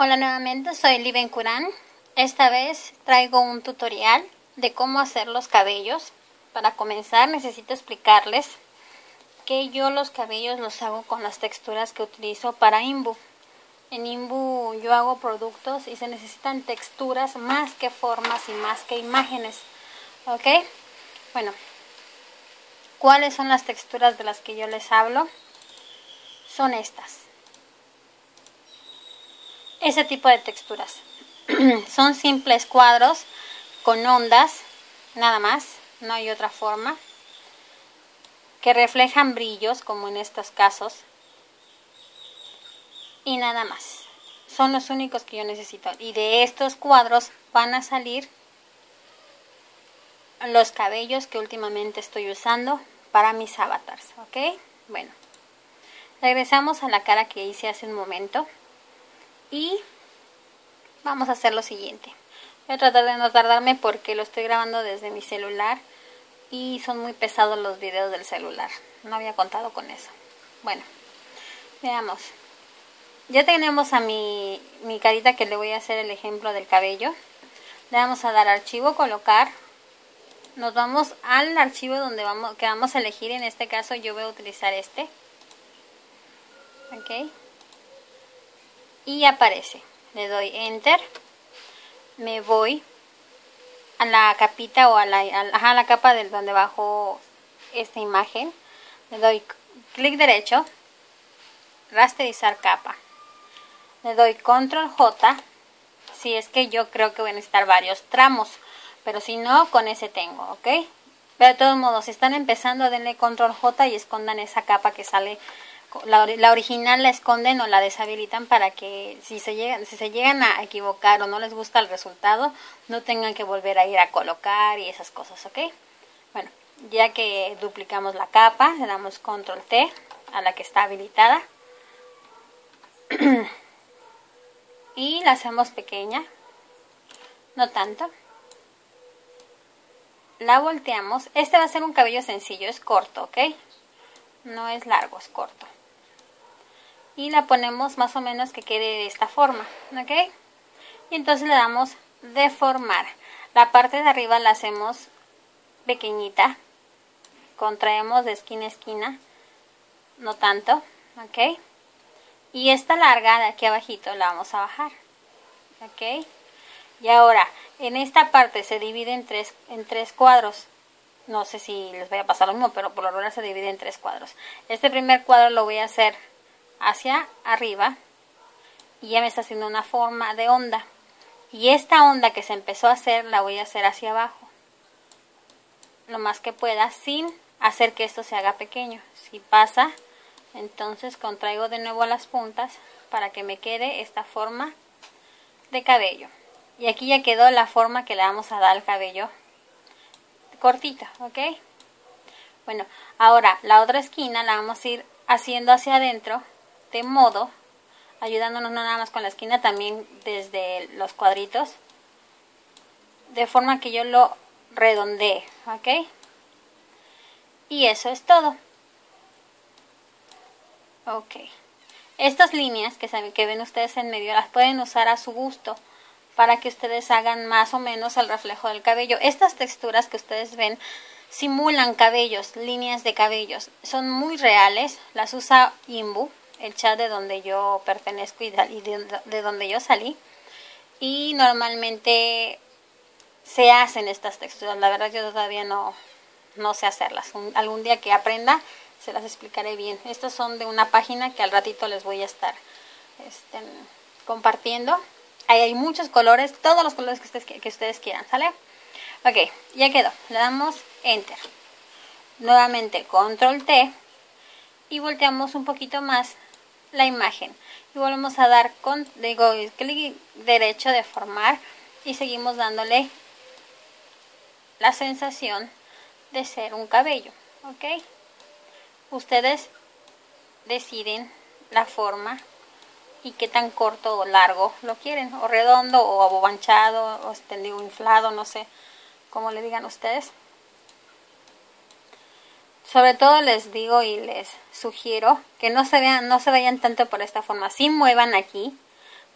Hola nuevamente, soy Lk1st. Esta vez traigo un tutorial de cómo hacer los cabellos. Para comenzar necesito explicarles que yo los cabellos los hago con las texturas que utilizo para IMVU. En IMVU yo hago productos y se necesitan texturas más que formas y más que imágenes. ¿Ok? Bueno, ¿cuáles son las texturas de las que yo les hablo? Son estas. Ese tipo de texturas son simples cuadros con ondas, nada más, no hay otra forma, que reflejan brillos como en estos casos, y nada más, son los únicos que yo necesito. Y de estos cuadros van a salir los cabellos que últimamente estoy usando para mis avatars. Ok, bueno, regresamos a la cara que hice hace un momento. Y vamos a hacer lo siguiente. Voy a tratar de no tardarme porque lo estoy grabando desde mi celular y son muy pesados los videos del celular. No había contado con eso. Bueno, veamos. Ya tenemos a mi carita, que le voy a hacer el ejemplo del cabello. Le vamos a dar archivo, colocar. Nos vamos al archivo donde que vamos a elegir. En este caso yo voy a utilizar este. Ok. Y aparece, le doy enter, me voy a la capita o a la capa del donde bajó esta imagen, le doy clic derecho, rasterizar capa, le doy control J, si es que yo creo que voy a necesitar varios tramos, pero si no, con ese tengo, ¿ok? Pero de todos modos, si están empezando, denle control J y escondan esa capa que sale. La original la esconden o la deshabilitan para que si se llegan a equivocar o no les gusta el resultado, no tengan que volver a ir a colocar y esas cosas, ¿ok? Bueno, ya que duplicamos la capa, le damos control T a la que está habilitada y la hacemos pequeña, no tanto. La volteamos. Este va a ser un cabello sencillo, es corto, ¿ok? No es largo, es corto. Y la ponemos más o menos que quede de esta forma, ¿ok? Y entonces le damos deformar. La parte de arriba la hacemos pequeñita. Contraemos de esquina a esquina, no tanto, ¿ok? Y esta larga de aquí abajito la vamos a bajar, ¿ok? Y ahora, en esta parte se divide en tres cuadros. No sé si les voy a pasar lo mismo, pero por lo general se divide en tres cuadros. Este primer cuadro lo voy a hacer hacia arriba. Y ya me está haciendo una forma de onda. Y esta onda que se empezó a hacer, la voy a hacer hacia abajo. Lo más que pueda, sin hacer que esto se haga pequeño. Si pasa, entonces contraigo de nuevo las puntas para que me quede esta forma de cabello. Y aquí ya quedó la forma que le vamos a dar al cabello cortita, ¿ok? Bueno, ahora la otra esquina la vamos a ir haciendo hacia adentro, de modo, ayudándonos no nada más con la esquina, también desde los cuadritos, de forma que yo lo redondee, ¿ok? Y eso es todo. Ok. Estas líneas que ven ustedes en medio las pueden usar a su gusto, para que ustedes hagan más o menos el reflejo del cabello. Estas texturas que ustedes ven simulan cabellos, líneas de cabellos. Son muy reales, las usa IMVU, el chat de donde yo pertenezco y de donde yo salí. Y normalmente se hacen estas texturas. La verdad yo todavía no sé hacerlas. Algún día que aprenda se las explicaré bien. Estas son de una página que al ratito les voy a estar compartiendo. Ahí hay muchos colores, todos los colores que ustedes quieran, ¿sale? Ok, ya quedó. Le damos Enter. Nuevamente Control T. Y volteamos un poquito más la imagen. Y volvemos a dar clic derecho, deformar. Y seguimos dándole la sensación de ser un cabello, ¿ok? Ustedes deciden la forma y qué tan corto o largo lo quieren, o redondo, o abobanchado, o extendido, inflado, no sé cómo le digan ustedes. Sobre todo les digo y les sugiero que no se vayan tanto por esta forma. Sí muevan aquí,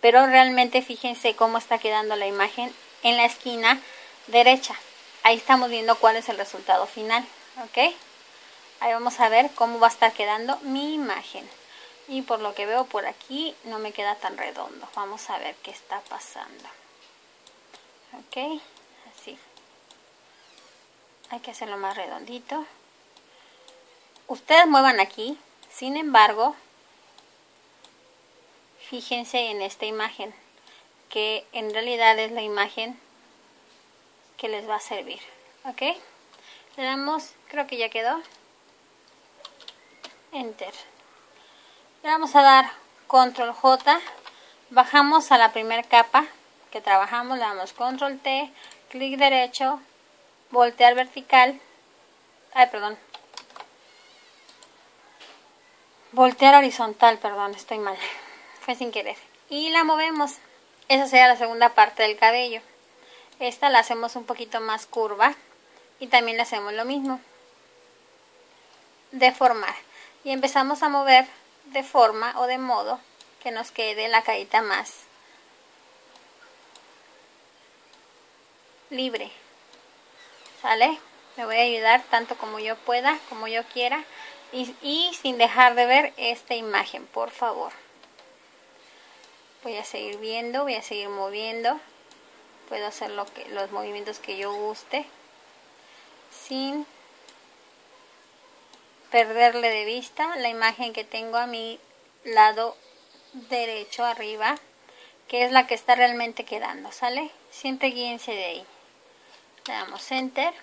pero realmente fíjense cómo está quedando la imagen en la esquina derecha. Ahí estamos viendo cuál es el resultado final, ¿ok? Ahí vamos a ver cómo va a estar quedando mi imagen. Y por lo que veo por aquí no me queda tan redondo. Vamos a ver qué está pasando. Ok, así. Hay que hacerlo más redondito. Ustedes muevan aquí. Sin embargo, fíjense en esta imagen, que en realidad es la imagen que les va a servir. Ok, le damos, creo que ya quedó. Enter. Le vamos a dar control J, bajamos a la primera capa que trabajamos, le damos control T, clic derecho, voltear vertical, voltear horizontal, estoy mal, fue sin querer, y la movemos. Esa sería la segunda parte del cabello. Esta la hacemos un poquito más curva y también le hacemos lo mismo, deformar. Y empezamos a mover de forma o de modo que nos quede la carita más libre. ¿Sale? Me voy a ayudar tanto como yo pueda, como yo quiera. Y sin dejar de ver esta imagen, por favor. Voy a seguir viendo, voy a seguir moviendo. Puedo hacer los movimientos que yo guste, sin perderle de vista la imagen que tengo a mi lado derecho arriba, que es la que está realmente quedando, ¿sale? Siempre guíense de ahí. Le damos enter,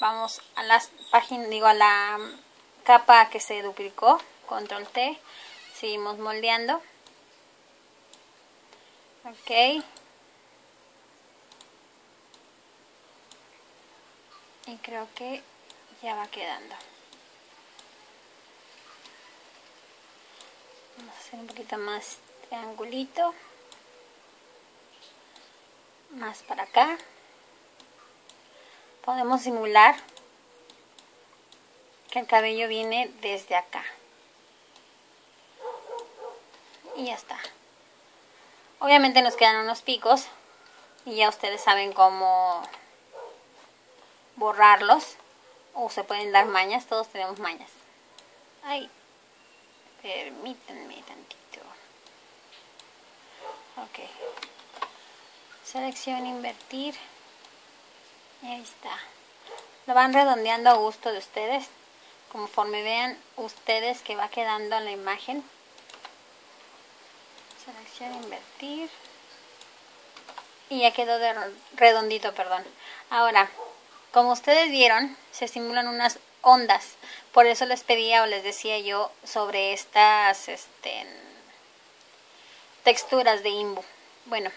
vamos a las páginas, a la capa que se duplicó, control T, seguimos moldeando. Ok, y creo que ya va quedando. Vamos a hacer un poquito más triangulito, más para acá. Podemos simular que el cabello viene desde acá. Y ya está. Obviamente nos quedan unos picos y ya ustedes saben cómo borrarlos. O se pueden dar mañas, todos tenemos mañas. Ay. Permítanme tantito. Ok. Selección, invertir. Y ahí está. Lo van redondeando a gusto de ustedes. Conforme vean ustedes que va quedando la imagen. Selección, invertir. Y ya quedó redondito, Ahora, como ustedes vieron, se simulan unas ondas. Por eso les pedía o les decía yo sobre estas texturas de IMVU. Bueno,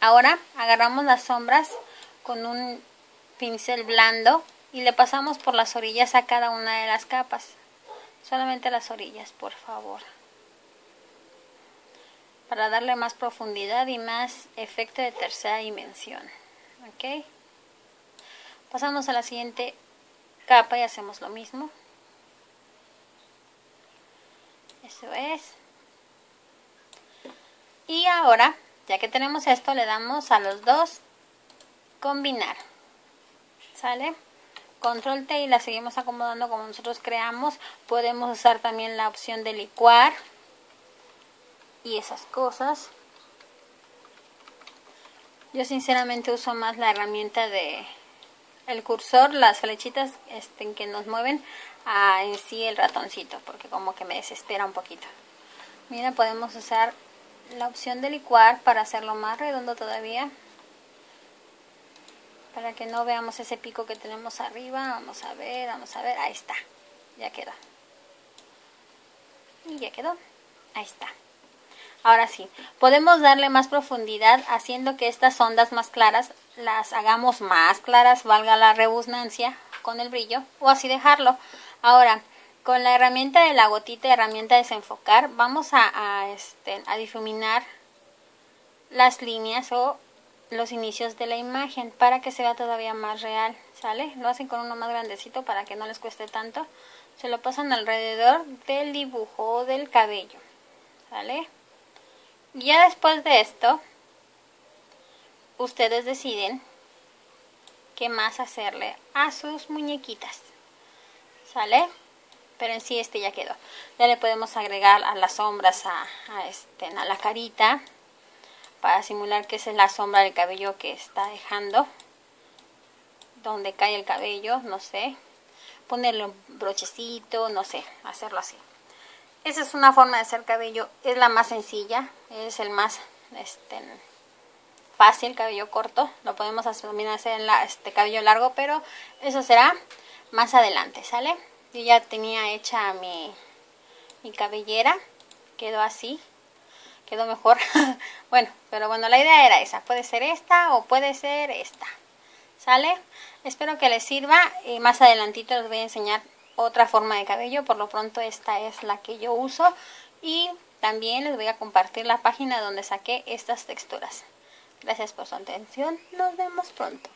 ahora agarramos las sombras con un pincel blando y le pasamos por las orillas a cada una de las capas. Solamente las orillas, por favor. Para darle más profundidad y más efecto de tercera dimensión. Ok. Pasamos a la siguiente capa y hacemos lo mismo. Eso es. Y ahora, ya que tenemos esto, le damos a los dos combinar. ¿Sale? Control T y la seguimos acomodando como nosotros creamos. Podemos usar también la opción de licuar y esas cosas. Yo sinceramente uso más la herramienta de el cursor, las flechitas que nos mueven a en sí el ratoncito, porque como que me desespera un poquito. Mira, podemos usar la opción de licuar para hacerlo más redondo todavía, para que no veamos ese pico que tenemos arriba. Vamos a ver, ahí está, ya quedó. Y ya quedó, ahí está. Ahora sí, podemos darle más profundidad haciendo que estas ondas más claras las hagamos más claras, valga la redundancia, con el brillo, o así dejarlo. Ahora, con la herramienta de la gotita, herramienta desenfocar, vamos a difuminar las líneas o los inicios de la imagen para que se vea todavía más real, ¿sale? Lo hacen con uno más grandecito para que no les cueste tanto. Se lo pasan alrededor del dibujo del cabello, ¿sale? Ya después de esto, ustedes deciden qué más hacerle a sus muñequitas, ¿sale? Pero en sí este ya quedó. Ya le podemos agregar a las sombras a la carita, para simular que esa es la sombra del cabello que está dejando, donde cae el cabello, no sé, ponerle un brochecito, no sé, hacerlo así. Esa es una forma de hacer cabello, es la más sencilla, es el más fácil, cabello corto. Lo podemos también hacer en cabello largo, pero eso será más adelante, ¿sale? Yo ya tenía hecha mi cabellera, quedó así, quedó mejor. Bueno, pero bueno, la idea era esa, puede ser esta o puede ser esta, ¿sale? Espero que les sirva y más adelantito les voy a enseñar otra forma de cabello. Por lo pronto esta es la que yo uso, y también les voy a compartir la página donde saqué estas texturas. Gracias por su atención, nos vemos pronto.